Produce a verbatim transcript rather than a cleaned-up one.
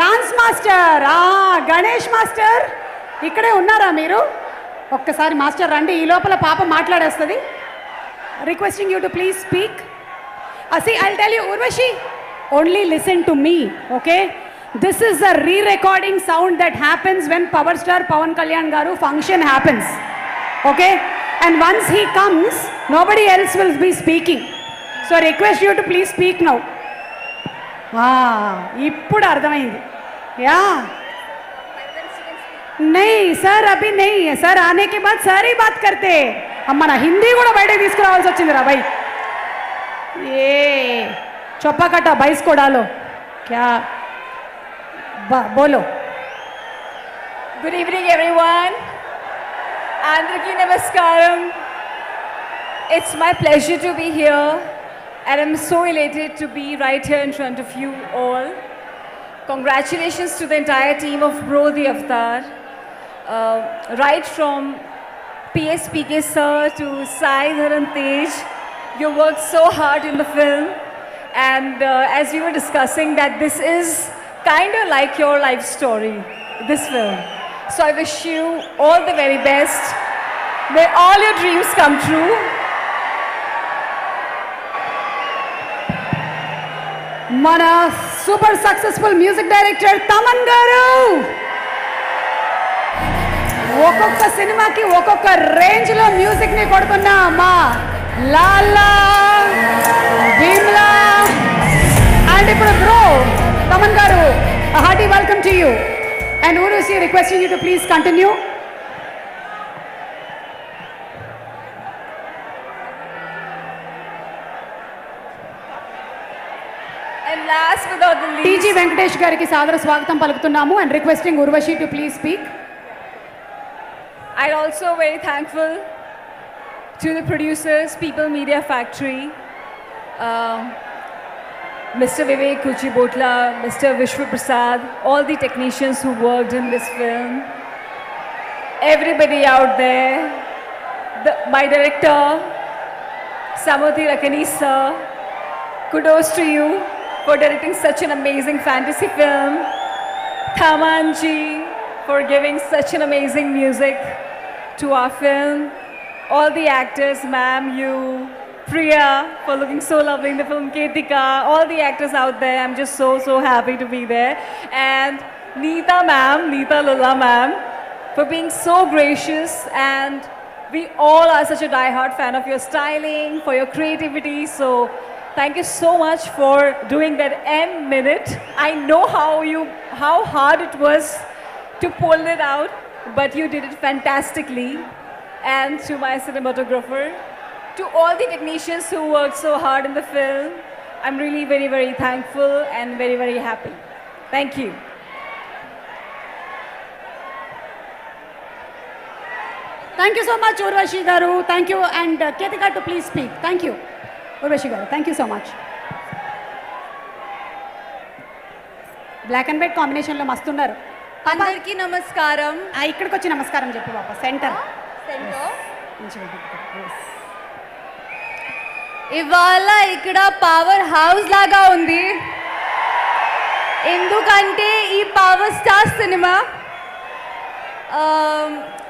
Dance master Ganesh master ఇక్కడే ఉన్నారా మీరు? ఒక్కసారి మాస్టర్ రండి, ఈ లోపల పాప మాట్లాడేస్తుంది. Requesting you to please speak. See, I'll tell you, Urvashi, only listen to me, okay? This is a re-recording sound that happens when Powerstar Pavan Kalyan garu function happens, okay? And once he comes, nobody else will be speaking. So I request you to please speak now. Wow, ippudu ardhamaindi. Yeah. नहीं sir, अभी नहीं है sir, आने के बाद सारी बात करते. अम्मा ना हिंदी కూడా బయటికి తీసుకురావాల్సి వచ్చిందిరా भाई. ఏ చొప్పకట बाईस को डालो क्या बोलो. गुड इवनिंग एवरीवन, అందరికీ నమస్కారం. It's my pleasure to be here and I'm so elated to be right here in front of you all. Congratulations to the entire team of Bro the Avatar, uh, right from P S P K sir to Sai, Dharan, Tej. You worked so hard in the film, and uh, as we were discussing that this is kind of like your life story, this film. So I wish you all the very best. May all your dreams come true. Mana super successful music director Thaman garu okokka cinema ki okokka range lo music ni kodutna amma lala bimla and for Bro Thaman garu a hearty welcome to you, and Urvashi requesting you to please continue. Last but not the least, T G Venkateshgari ki saadra swagatham palukutunnamu and requesting Urvashi to please speak. I'm also very thankful to the producers, People Media Factory, uh, Mister Vivek Kuchibotla, Mister Vishwa Prasad, all the technicians who worked in this film, everybody out there, the, my director Samoti Rakhani sir, kudos to you for directing such an amazing fantasy film. Thaman ji for giving such an amazing music to our film. All the actors, ma'am, you, Priya, for looking so lovely in the film. Ketika, all the actors out there, I'm just so so happy to be there. And Neeta ma'am, Neeta Lulla ma'am, for being so gracious, and we all are such a diehard fan of your styling, for your creativity. So thank you so much for doing that M minute. I know how you, how hard it was to pull it out, but you did it fantastically. And to my cinematographer, to all the technicians who worked so hard in the film, I'm really very very thankful and very very happy. Thank you. Thank you so much, Urvashi garu. Thank you, and uh, Ketika to please speak. Thank you. Urvashi garu, thank you so much. Black and white combination lo mast unnaru. Andariki namaskaram. Aa ikkadiki vachi namaskaram cheppu papa. Center. Center. Ivala ikkada power house laga undi. Endukante ee Powerstar cinema um